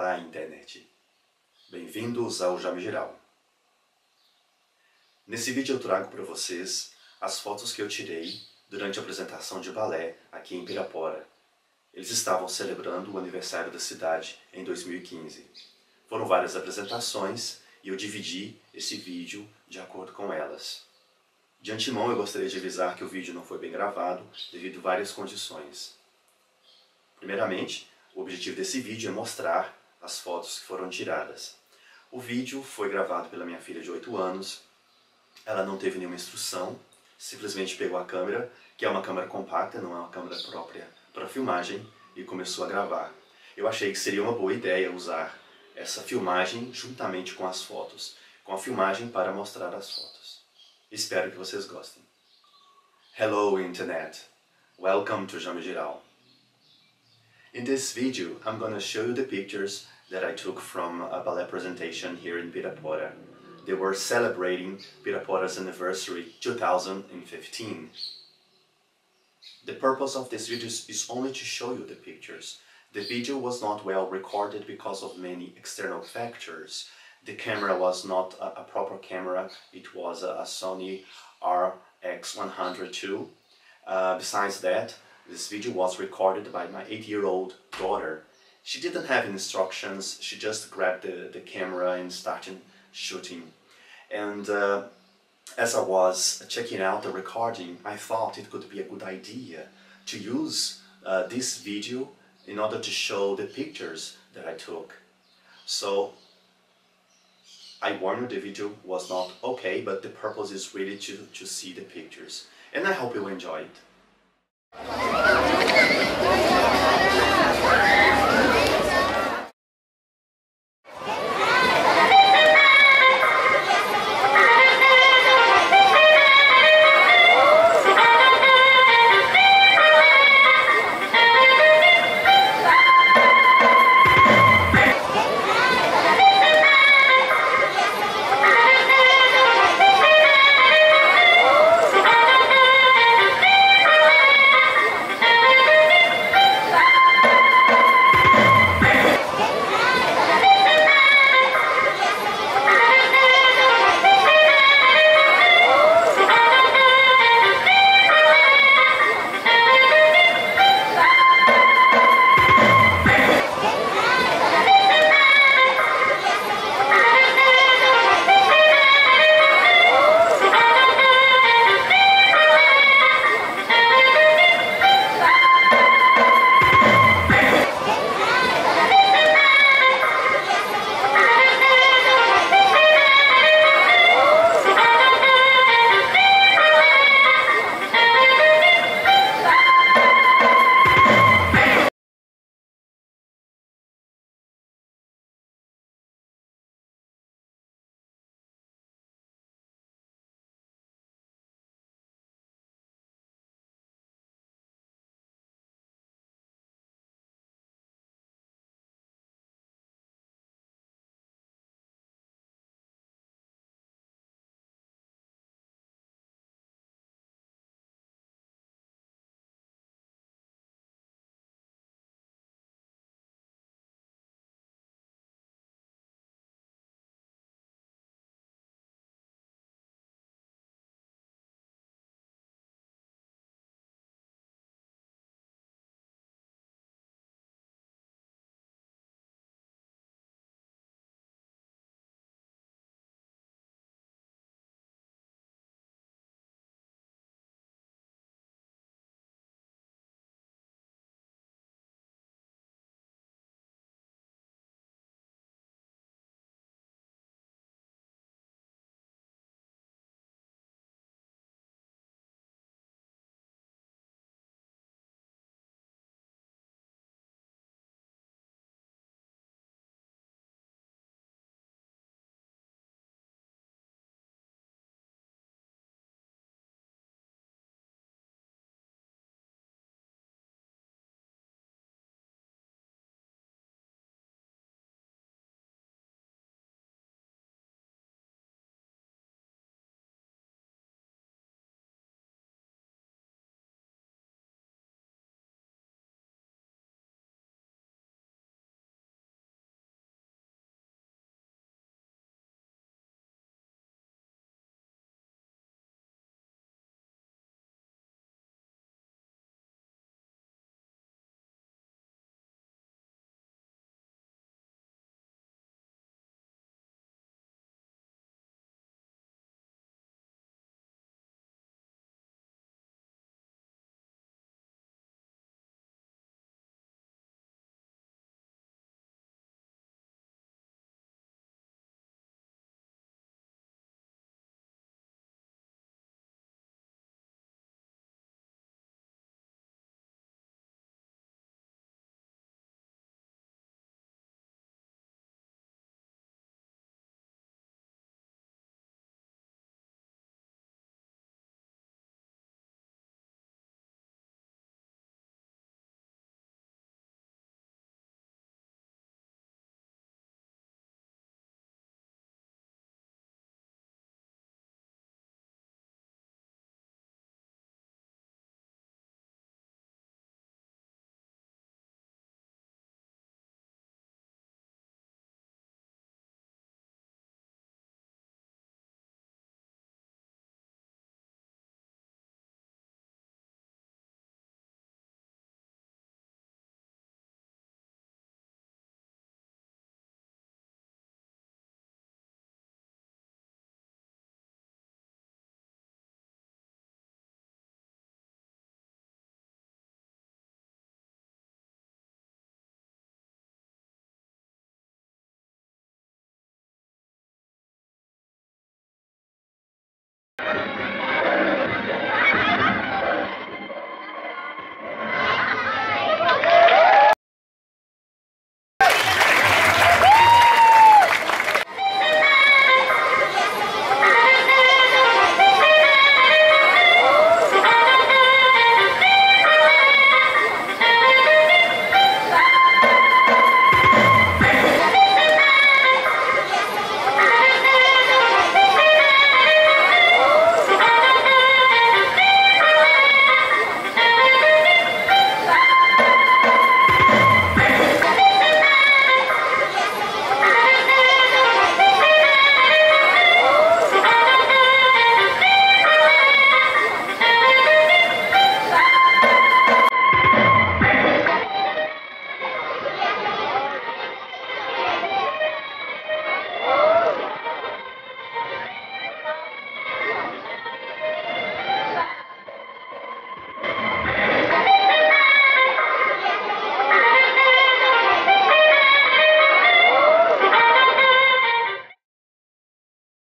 Olá, internet! Bem-vindos ao Jamiljiral. Nesse vídeo eu trago para vocês as fotos que eu tirei durante a apresentação de balé aqui em Pirapora. Eles estavam celebrando o aniversário da cidade em 2015. Foram várias apresentações e eu dividi esse vídeo de acordo com elas. De antemão eu gostaria de avisar que o vídeo não foi bem gravado devido a várias condições. Primeiramente, o objetivo desse vídeo é mostrar as fotos que foram tiradas. O vídeo foi gravado pela minha filha de 8 anos. Ela não teve nenhuma instrução, simplesmente pegou a câmera, que é uma câmera compacta, não é uma câmera própria para filmagem, e começou a gravar. Eu achei que seria uma boa ideia usar essa filmagem juntamente com as fotos, com a filmagem para mostrar as fotos. Espero que vocês gostem. Hello, internet! Welcome to Jamiljiral. In this video, I'm going to show you the pictures that I took from a ballet presentation here in Pirapora. They were celebrating Pirapora's anniversary 2015. The purpose of this video is only to show you the pictures. The video was not well recorded because of many external factors. The camera was not a proper camera, it was a Sony RX100 II. Besides that, this video was recorded by my 8-year-old daughter. She didn't have instructions, she just grabbed the camera and started shooting. And as I was checking out the recording, I thought it could be a good idea to use this video in order to show the pictures that I took. So I warned you the video was not okay, but the purpose is really to see the pictures. And I hope you enjoy it.